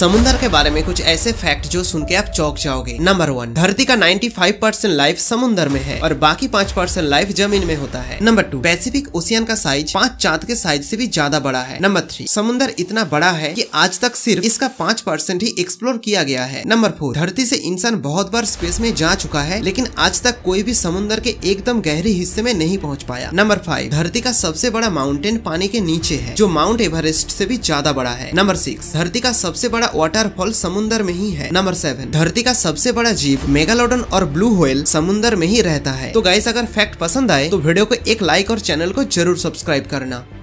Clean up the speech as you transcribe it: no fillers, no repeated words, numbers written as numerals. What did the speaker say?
समुद्र के बारे में कुछ ऐसे फैक्ट जो सुन के आप चौंक जाओगे। नंबर 1, धरती का 95% लाइफ समुद्र में है और बाकी 5% लाइफ जमीन में होता है। नंबर 2, पैसिफिक ओशियन का साइज 5 चाँद के साइज से भी ज्यादा बड़ा है। नंबर 3, समुद्र इतना बड़ा है कि आज तक सिर्फ इसका 5% ही एक्सप्लोर किया गया है। नंबर 4, धरती से इंसान बहुत बार स्पेस में जा चुका है लेकिन आज तक कोई भी समुद्र के एकदम गहरे हिस्से में नहीं पहुँच पाया। नंबर 5, धरती का सबसे बड़ा माउंटेन पानी के नीचे है जो माउंट एवरेस्ट से भी ज्यादा बड़ा है। नंबर 6, धरती का सबसे बड़ा वाटरफॉल समुद्र में ही है। नंबर 7, धरती का सबसे बड़ा जीव मेगालोडन और ब्लू व्हेल समुद्र में ही रहता है। तो गाइस, अगर फैक्ट पसंद आए तो वीडियो को एक लाइक और चैनल को जरूर सब्सक्राइब करना।